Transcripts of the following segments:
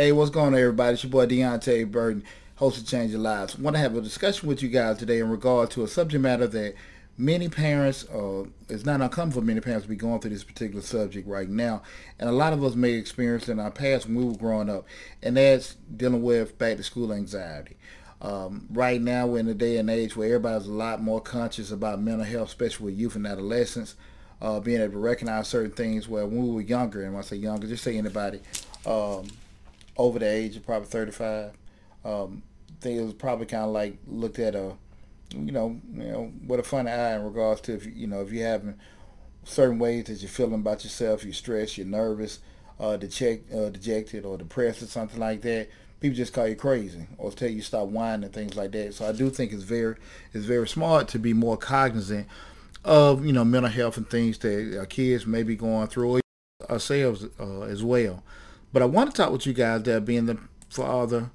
Hey, what's going on, everybody? It's your boy Deonte' Burden, host of Changing Lives. I want to have a discussion with you guys today in regard to a subject matter that many parents, it's not uncommon for many parents to be going through this particular subject right now, and a lot of us may experience in our past when we were growing up, and that's dealing with back-to-school anxiety. Right now, we're in a day and age where everybody's a lot more conscious about mental health, especially with youth and adolescents, being able to recognize certain things where when we were younger, and when I say younger, just say anybody over the age of probably 35, I think it was probably kind of like looked at a, you know, with a funny eye in regards to, if you're having certain ways that you're feeling about yourself, you're stressed, you're nervous, dejected or depressed or something like that, people just call you crazy or tell you stop whining and things like that. So I do think it's very smart to be more cognizant of, mental health and things that our kids may be going through or ourselves as well. But I want to talk with you guys that being the father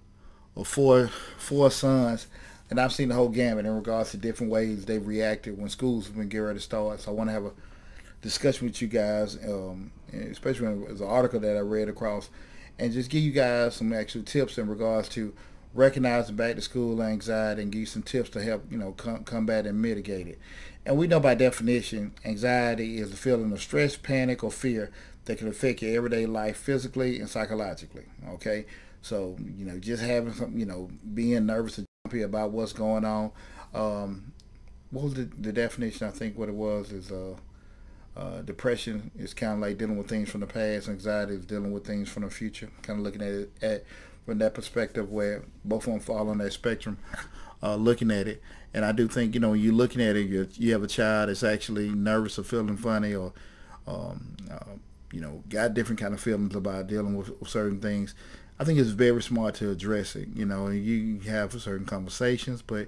of four sons, and I've seen the whole gamut in regards to different ways they reacted when schools have been getting ready to start. So I want to have a discussion with you guys, especially when it was an article that I read across, and just give you guys some actual tips in regards to recognizing back-to-school anxiety and give you some tips to help, combat and mitigate it. And we know by definition, anxiety is a feeling of stress, panic, or fear that can affect your everyday life physically and psychologically, okay? So, just having some, being nervous or about what's going on. What was the definition? I think what it was is depression is kind of like dealing with things from the past. Anxiety is dealing with things from the future. Kind of looking at it from that perspective where both of them fall on that spectrum, looking at it. And I do think, when you're looking at it, you have a child that's actually nervous or feeling funny or, got different kind of feelings about dealing with certain things. I think it's very smart to address it. You have certain conversations, but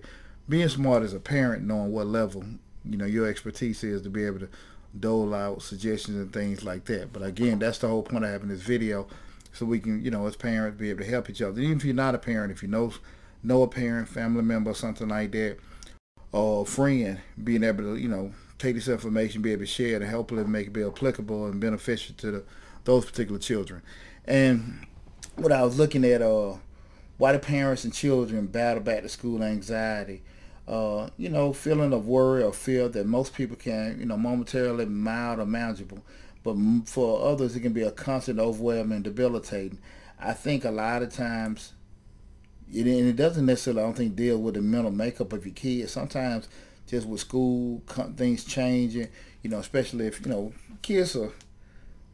being smart as a parent, knowing what level, your expertise is to be able to dole out suggestions and things like that. But again, that's the whole point of having this video, so we can, as parents, be able to help each other. Even if you're not a parent, if you know a parent, family member, something like that, or a friend, being able to, take this information, be able to share to help it, make it be applicable and beneficial to those particular children. And what I was looking at, why do parents and children battle back-to-school anxiety? Feeling of worry or fear that most people can, momentarily mild or manageable, but for others it can be a constant, overwhelming, debilitating. I think a lot of times, it doesn't necessarily, I don't think, deal with the mental makeup of your kids. Sometimes just with school, things changing, especially if, kids are.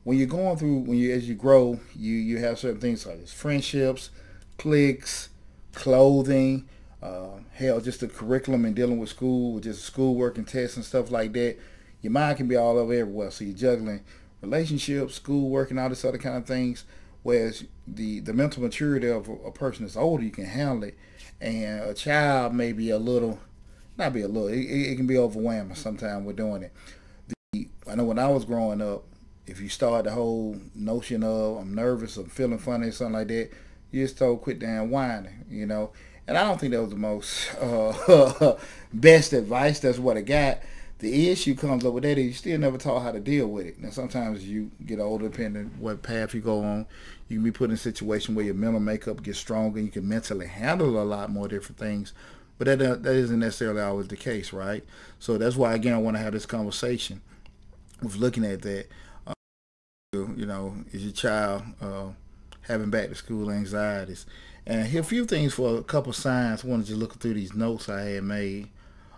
When you're going through, as you grow, you have certain things like this: friendships, cliques, clothing, hell, just the curriculum and dealing with school, just schoolwork and tests and stuff like that. Your mind can be all over everywhere, so you're juggling relationships, schoolwork, and all this other kind of things. Whereas the mental maturity of a person that's older, you can handle it, and a child may be a little, not be a little, it can be overwhelming sometimes with doing it. I know when I was growing up, if you start the whole notion of I'm nervous, I'm feeling funny, something like that, you just told quit down whining, And I don't think that was the most best advice. That's what I got. The issue comes up with that is you still never taught how to deal with it. Now sometimes you get older, depending on what path you go on, you can be put in a situation where your mental makeup gets stronger and you can mentally handle a lot more different things. But that isn't necessarily always the case, right? So that's why, again, I want to have this conversation with looking at that. Is your child having back-to-school anxieties? And here are a few things for a couple signs. I wanted to look through these notes I had made.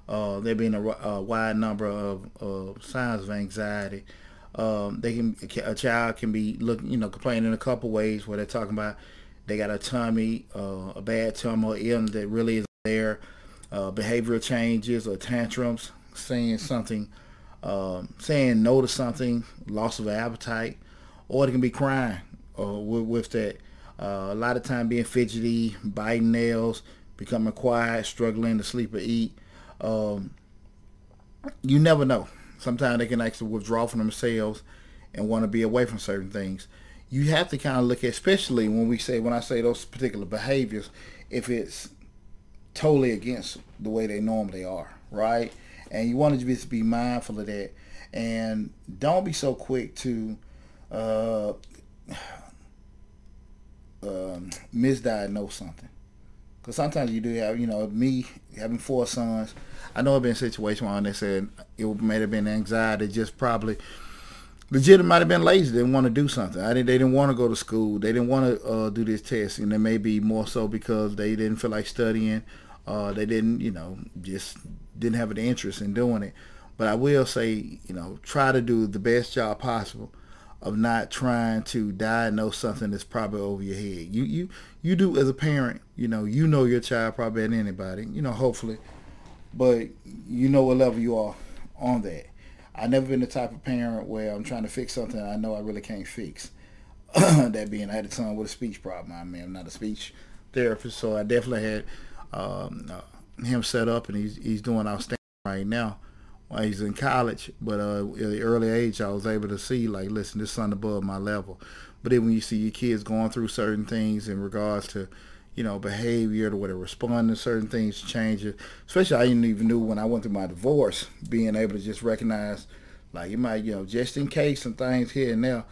There being a wide number of signs of anxiety. A child can be complaining in a couple ways where they're talking about they got a tummy, a bad tummy or illness that really isn't there, behavioral changes or tantrums, saying something, saying no to something, loss of appetite, or it can be crying with that. A lot of time being fidgety, biting nails, becoming quiet, struggling to sleep or eat. You never know. Sometimes they can actually withdraw from themselves and want to be away from certain things. You have to kind of look at, especially when I say those particular behaviors, if it's totally against the way they normally are, right? And you want to just be mindful of that. And don't be so quick to misdiagnose something. Because sometimes you do have, you know, me having 4 sons, I know I've been in a situation where they said it may have been anxiety, just probably legit might have been lazy, they didn't want to do something. They didn't want to go to school. They didn't want to do this test, and it may be more so because they didn't feel like studying. They didn't, you know, just didn't have an interest in doing it. But I will say, you know, try to do the best job possible of not trying to diagnose something that's probably over your head. You do as a parent, you know your child probably better than anybody, hopefully, but you know what level you are on that. I've never been the type of parent where I'm trying to fix something I know I really can't fix. That being, I had a son with a speech problem. I mean, I'm not a speech therapist, so I definitely had him set up, and he's doing outstanding right now. He's in college, but at the early age, I was able to see, like, listen, this son above my level. But then when you see your kids going through certain things in regards to, behavior, the way they respond to certain things, changes, especially I didn't even knew when I went through my divorce, being able to just recognize, like, you might, just in case some things here and there,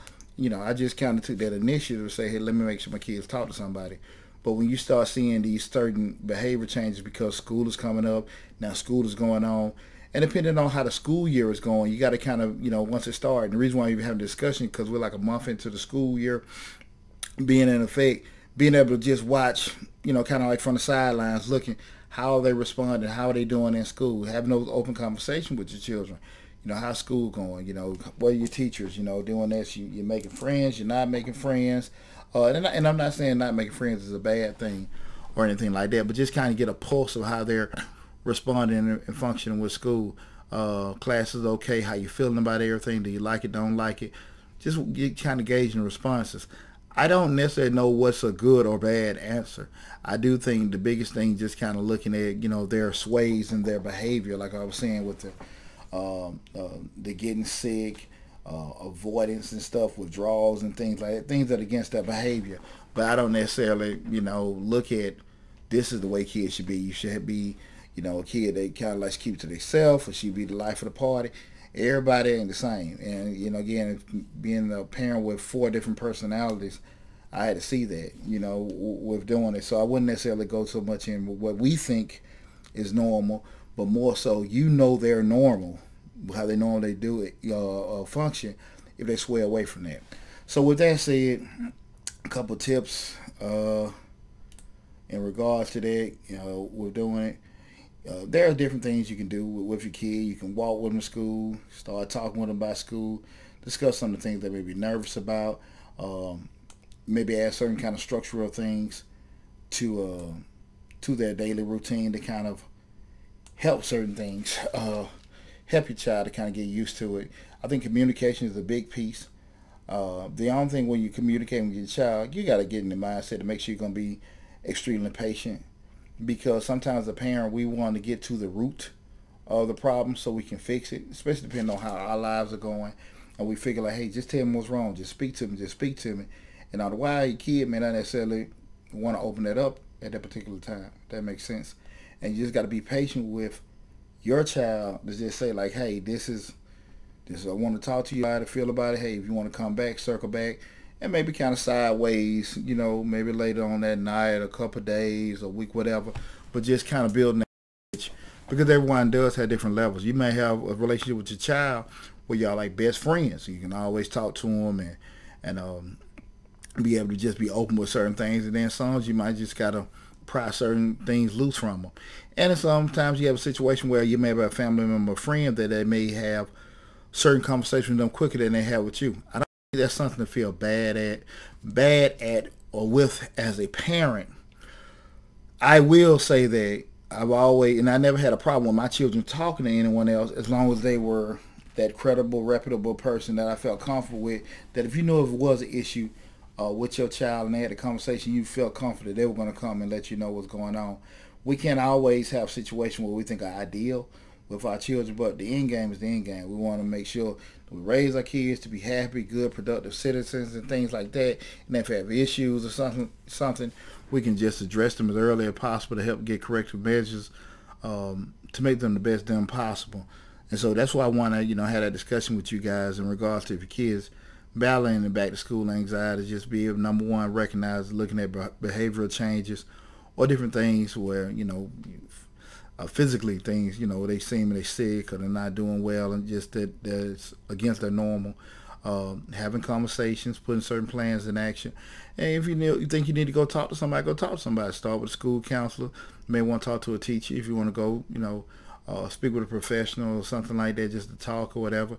I just kind of took that initiative to say, hey, let me make sure my kids talk to somebody. But when you start seeing these certain behavior changes because school is coming up, now school is going on, and depending on how the school year is going, you got to kind of, once it starts, and the reason why we have a discussion because we're like a month into the school year being in effect, being able to just watch, kind of like from the sidelines, looking how are they responding, how are they doing in school, having those open conversations with your children, how's school going, what are your teachers, doing this, you're making friends, you're not making friends, and I'm not saying not making friends is a bad thing or anything like that, but just kind of get a pulse of how they're responding and functioning with school. Classes okay, how you feeling about everything, do you like it, don't like it, just kind of gauging responses. I don't necessarily know what's a good or bad answer. I do think the biggest thing just kind of looking at, their sways and their behavior, like I was saying with the getting sick, avoidance and stuff, withdrawals and things like that, things that are against their behavior. But I don't necessarily, look at this is the way kids should be. You should be, a kid they kind of like to keep to themselves, or she be the life of the party. Everybody ain't the same. And, again, being a parent with 4 different personalities, I had to see that, with doing it. So I wouldn't necessarily go so much in what we think is normal, but more so, they're normal, how they normally do it, function, if they sway away from that. So with that said, a couple tips in regards to that, with doing it. There are different things you can do with your kid. You can walk with them to school, start talking with them about school, discuss some of the things they may be nervous about, maybe add certain kind of structural things to their daily routine to kind of help certain things, help your child to kind of get used to it. I think communication is a big piece. The only thing when you communicate with your child, you got to get in the mindset to make sure you're going to be extremely patient. Because sometimes the parent, we want to get to the root of the problem so we can fix it, especially depending on how our lives are going. And we figure like, hey, just tell them what's wrong. Just speak to them. Just speak to me. And otherwise, your kid may not necessarily want to open that up at that particular time. That makes sense. And you just got to be patient with your child to just say like, hey, this is I want to talk to you how to feel about it. Hey, if you want to come back, circle back. And maybe kind of sideways, maybe later on that night, a couple of days, a week, whatever. But just kind of building that, because everyone does have different levels. You may have a relationship with your child where y'all like best friends. You can always talk to them and be able to just be open with certain things. And then sometimes you might just gotta pry certain things loose from them. And sometimes you have a situation where you may have a family member, a friend that they may have certain conversations with them quicker than they have with you. That's something to feel bad at or with as a parent. I will say that I've always, and I never had a problem with my children talking to anyone else as long as they were that credible, reputable person that I felt comfortable with, that if you knew if it was an issue with your child and they had a conversation, you felt confident they were going to come and let you know what's going on. We can't always have situations where we think are ideal with our children, but the end game is the end game. We want to make sure that we raise our kids to be happy, good, productive citizens and things like that. And if they have issues or something, we can just address them as early as possible to help get corrective measures to make them the best them possible. And so that's why I want to, have that discussion with you guys in regards to if your kids battling the back-to-school anxiety, just be able, number one, recognize looking at behavioral changes or different things where, you know, physically things, you know, they seem they're sick or they're not doing well, and just that that's against their normal. Having conversations, putting certain plans in action. And if you think you need to go talk to somebody, go talk to somebody. Start with a school counselor. You may want to talk to a teacher if you want to go, you know, speak with a professional or something like that, just to talk or whatever.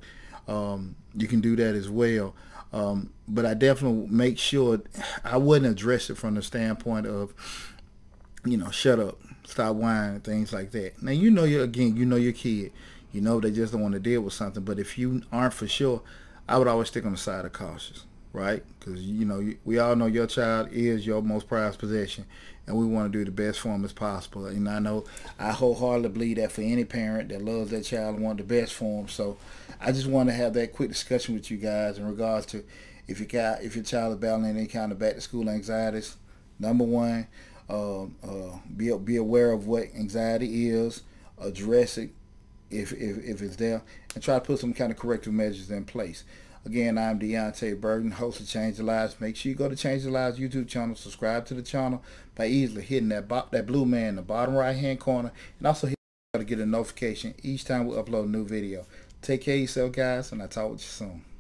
You can do that as well. But I definitely make sure I wouldn't address it from the standpoint of, you know, shut up, stop whining, things like that. Now, you know, you know your kid. You know they just don't want to deal with something. But if you aren't for sure, I would always stick on the side of cautious, right? Because, you know, we all know your child is your most prized possession, and we want to do the best for them as possible. And I know I wholeheartedly believe that for any parent that loves their child and wants the best for them. So I just want to have that quick discussion with you guys in regards to if your child is battling any kind of back-to-school anxieties. Number one, be aware of what anxiety is, address it, if it's there, and try to put some kind of corrective measures in place. Again, I'm Deonte' Burden, host of Changing Lives. Make sure you go to Changing Lives YouTube channel, subscribe to the channel by easily hitting that blue man in the bottom right-hand corner, and also hit the bell to get a notification each time we upload a new video. Take care of yourself, guys, and I'll talk with you soon.